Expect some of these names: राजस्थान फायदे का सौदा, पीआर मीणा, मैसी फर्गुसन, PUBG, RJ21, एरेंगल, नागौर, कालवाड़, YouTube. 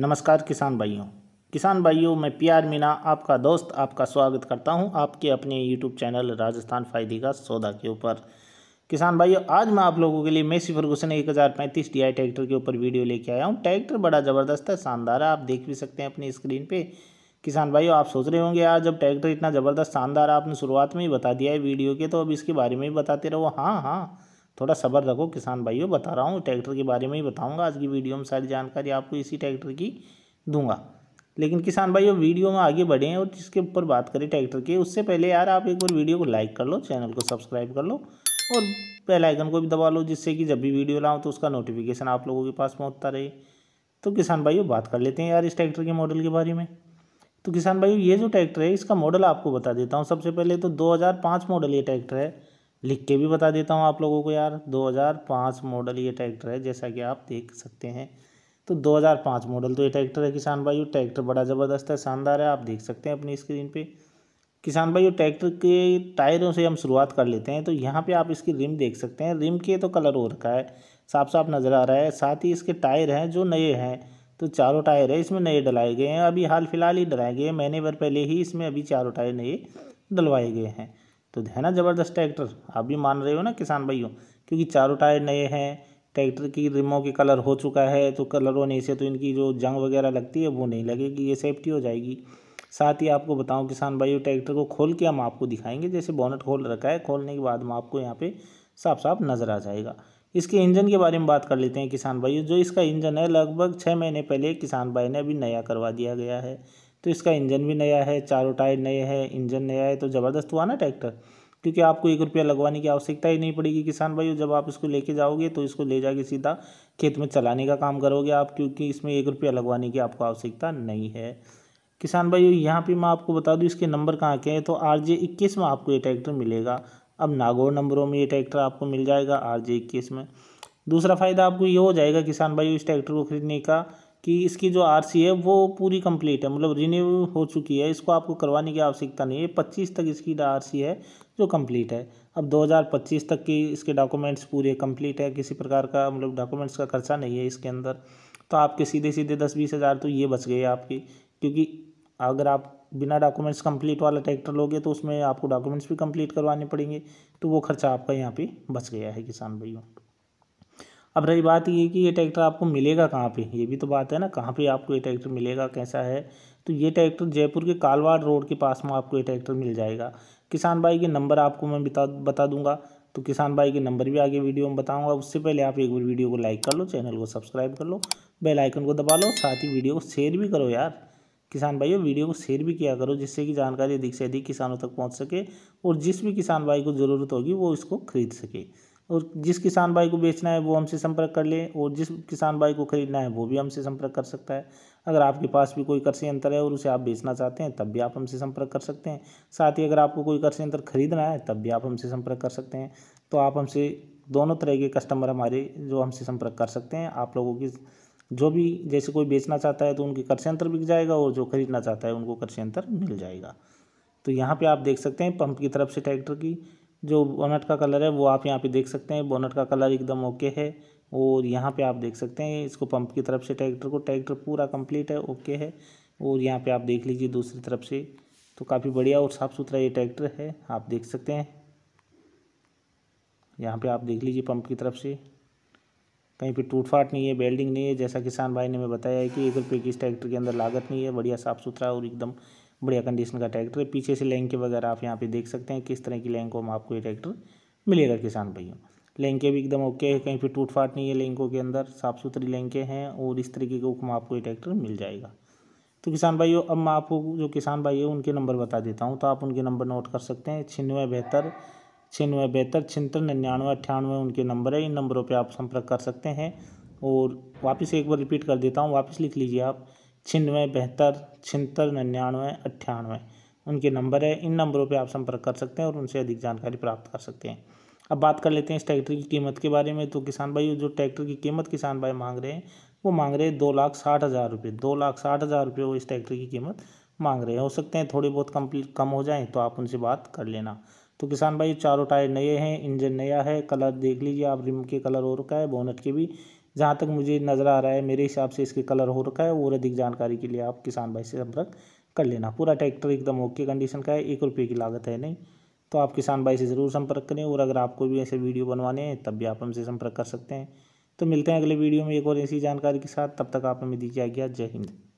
नमस्कार किसान भाइयों, मैं पीआर मीणा आपका दोस्त आपका स्वागत करता हूं आपके अपने यूट्यूब चैनल राजस्थान फायदे का सौदा के ऊपर। किसान भाइयों, आज मैं आप लोगों के लिए मैसी फर्गुसन 1035di ट्रैक्टर के ऊपर वीडियो लेके आया हूं। ट्रैक्टर बड़ा ज़बरदस्त है, शानदार है, आप देख भी सकते हैं अपनी स्क्रीन पर। किसान भाइयों, आप सोच रहे होंगे यार जब ट्रैक्टर इतना ज़बरदस्त शानदार है, आपने शुरुआत में ही बता दिया है वीडियो के, तो अब इसके बारे में भी बताते रहो। हाँ, थोड़ा सब्र रखो किसान भाइयों, बता रहा हूँ, ट्रैक्टर के बारे में ही बताऊँगा। आज की वीडियो में सारी जानकारी आपको इसी ट्रैक्टर की दूंगा। लेकिन किसान भाइयों, वीडियो में आगे बढ़ें और जिसके ऊपर बात करें ट्रैक्टर के, उससे पहले यार आप एक बार वीडियो को लाइक कर लो, चैनल को सब्सक्राइब कर लो और बेल आइकन को भी दबा लो, जिससे कि जब भी वीडियो लाऊँ तो उसका नोटिफिकेशन आप लोगों के पास पहुँचता रहे। तो किसान भाइयों, बात कर लेते हैं यार इस ट्रैक्टर के मॉडल के बारे में। तो किसान भाइयों, ये जो ट्रैक्टर है इसका मॉडल आपको बता देता हूँ। सबसे पहले तो 2005 मॉडल ये ट्रैक्टर है, लिख के भी बता देता हूँ आप लोगों को यार, 2005 मॉडल ये ट्रैक्टर है, जैसा कि आप देख सकते हैं। तो 2005 मॉडल तो ये ट्रैक्टर है किसान भाइयों। ट्रैक्टर बड़ा ज़बरदस्त है, शानदार है, आप देख सकते हैं अपनी स्क्रीन पे। किसान भाइयों, ट्रैक्टर के टायरों से हम शुरुआत कर लेते हैं। तो यहाँ पे आप इसकी रिम देख सकते हैं, रिम के तो कलर हो रखा है, साफ साफ नज़र आ रहा है। साथ ही इसके टायर हैं जो नए हैं, तो चारों टायर है इसमें नए डलाए गए हैं, अभी हाल फिलहाल ही डलाए गए हैं, महीने भर पहले ही इसमें अभी चारों टायर नए डलवाए गए हैं। तो है ना ज़बरदस्त ट्रैक्टर, आप भी मान रहे हो ना किसान भाइयों, क्योंकि चारों टायर नए हैं, ट्रैक्टर की रिमों के कलर हो चुका है, तो कलर होने से तो इनकी जो जंग वगैरह लगती है वो नहीं लगेगी, ये सेफ्टी हो जाएगी। साथ ही आपको बताऊं किसान भाइयों, ट्रैक्टर को खोल के हम आपको दिखाएंगे। जैसे बोनट खोल रखा है, खोलने के बाद हम आपको यहाँ पर साफ साफ नज़र आ जाएगा। इसके इंजन के बारे में बात कर लेते हैं किसान भाइयों। जो इसका इंजन है लगभग 6 महीने पहले किसान भाई ने अभी नया करवा दिया गया है, तो इसका इंजन भी नया है, चारों टायर नए हैं, इंजन नया है, तो ज़बरदस्त हुआ ना ट्रैक्टर, क्योंकि आपको 1 रुपया लगवाने की आवश्यकता ही नहीं पड़ेगी किसान भाइयों। जब आप इसको लेके जाओगे तो इसको ले जाके सीधा खेत में चलाने का काम करोगे आप, क्योंकि इसमें 1 रुपया लगवाने की आपको आवश्यकता नहीं है किसान भाइयों। यहाँ पर मैं आपको बता दूँ इसके नंबर कहाँ के हैं, तो RJ21 में आपको ये ट्रैक्टर मिलेगा। अब नागौर नंबरों में ये ट्रैक्टर आपको मिल जाएगा RJ21 में। दूसरा फ़ायदा आपको ये हो जाएगा किसान भाइयों इस ट्रैक्टर को ख़रीदने का कि इसकी जो RC है वो पूरी कंप्लीट है, मतलब रिन्यू हो चुकी है, इसको आपको करवाने की आवश्यकता नहीं है। 25 तक इसकी RC है जो कंप्लीट है। अब 2025 तक की इसके डॉक्यूमेंट्स पूरे कंप्लीट है, किसी प्रकार का मतलब डॉक्यूमेंट्स का खर्चा नहीं है इसके अंदर। तो आपके सीधे 10-20 हज़ार तो ये बच गए आपके, क्योंकि अगर आप बिना डॉक्यूमेंट्स कंप्लीट वाला ट्रैक्टर लोगे तो उसमें आपको डॉक्यूमेंट्स भी कंप्लीट करवाने पड़ेंगे, तो वो खर्चा आपका यहाँ पर बच गया है किसान भाइयों। अब रही बात ये कि ये ट्रैक्टर आपको मिलेगा कहाँ पे, ये भी तो बात है ना, कहाँ पे आपको ये ट्रैक्टर मिलेगा, कैसा है। तो ये ट्रैक्टर जयपुर के कालवाड़ रोड के पास में आपको ये ट्रैक्टर मिल जाएगा। किसान भाई के नंबर आपको मैं बता दूंगा, तो किसान भाई के नंबर भी आगे वीडियो में बताऊंगा। उससे पहले आप एक बार वीडियो को लाइक कर लो, चैनल को सब्सक्राइब कर लो, बेल आइकन को दबा लो, साथ ही वीडियो को शेयर भी करो यार किसान भाइयों। वीडियो को शेयर भी किया करो, जिससे कि जानकारी अधिक से अधिक किसानों तक पहुँच सके और जिस भी किसान भाई को ज़रूरत होगी वो इसको खरीद सके। और जिस किसान भाई को बेचना है वो हमसे संपर्क कर ले, और जिस किसान भाई को ख़रीदना है वो भी हमसे संपर्क कर सकता है। अगर आपके पास भी कोई कृषि यंत्र है और उसे आप बेचना चाहते हैं तब भी आप हमसे संपर्क कर सकते हैं। साथ ही अगर आपको कोई कृषि यंत्र खरीदना है तब भी आप हमसे संपर्क कर सकते हैं। तो आप हमसे दोनों तरह के कस्टमर हमारे जो हमसे संपर्क कर सकते हैं। आप लोगों की जो भी, जैसे कोई बेचना चाहता है तो उनके कृषि यंत्र बिक जाएगा, और जो खरीदना चाहता है उनको कृषि यंत्र मिल जाएगा। तो यहाँ पर आप देख सकते हैं पंप की तरफ से ट्रैक्टर की जो बोनट का कलर है वो आप यहाँ पे देख सकते हैं, बोनट का कलर एकदम ओके है। और यहाँ पे आप देख सकते हैं इसको पंप की तरफ से ट्रैक्टर पूरा कंप्लीट है, ओके है। और यहाँ पे आप देख लीजिए दूसरी तरफ से, तो काफ़ी बढ़िया और साफ़ सुथरा ये ट्रैक्टर है, आप देख सकते हैं। यहाँ पे आप देख लीजिए पंप की तरफ से कहीं पे टूट फाट नहीं है, बेल्डिंग नहीं है। जैसा किसान भाई ने हमें बताया है कि 1 रुपये की इस ट्रैक्टर के अंदर लागत नहीं है, बढ़िया साफ़ सुथरा और एकदम बढ़िया कंडीशन का ट्रैक्टर है। पीछे से लैंके वगैरह आप यहाँ पे देख सकते हैं किस तरह की लैंकों में आपको ये ट्रैक्टर मिलेगा किसान भाइयों। लैंके भी एकदम ओके है, कहीं पे टूट फाट नहीं है, लैंकों के अंदर साफ़ सुथरी लैंके हैं और इस तरीके के ऊपर आपको ये ट्रैक्टर मिल जाएगा। तो किसान भाइयों, अब मैं आपको जो किसान भाई है उनके नंबर बता देता हूँ, तो आप उनके नंबर नोट कर सकते हैं। 9672 9672 9699 9898 उनके नंबर है, इन नंबरों पर आप संपर्क कर सकते हैं। और वापस एक बार रिपीट कर देता हूँ, वापस लिख लीजिए आप 9672 9699 9898 उनके नंबर है, इन नंबरों पे आप संपर्क कर सकते हैं और उनसे अधिक जानकारी प्राप्त कर सकते हैं। अब बात कर लेते हैं इस ट्रैक्टर की कीमत के बारे में। तो किसान भाई जो ट्रैक्टर की कीमत किसान भाई मांग रहे हैं वो मांग रहे हैं 2,60,000 रुपये, 2,60,000 रुपये वो इस ट्रैक्टर की कीमत मांग रहे हैं। हो सकते हैं थोड़े बहुत कम हो जाएँ, तो आप उनसे बात कर लेना। तो किसान भाई चारों टायर नए हैं, इंजन नया है, कलर देख लीजिए आप, रिम के कलर हो रखा है, बोनट के भी, जहाँ तक मुझे नज़र आ रहा है मेरे हिसाब से इसके कलर हो रखा है। और अधिक जानकारी के लिए आप किसान भाई से संपर्क कर लेना। पूरा ट्रैक्टर एकदम ओके कंडीशन का है, 1 रुपये की लागत है नहीं, तो आप किसान भाई से ज़रूर संपर्क करें। और अगर आपको भी ऐसे वीडियो बनवाने हैं तब भी आप हमसे संपर्क कर सकते हैं। तो मिलते हैं अगले वीडियो में एक और ऐसी जानकारी के साथ, तब तक आप हमें दीजिए आज्ञा। जय हिंद।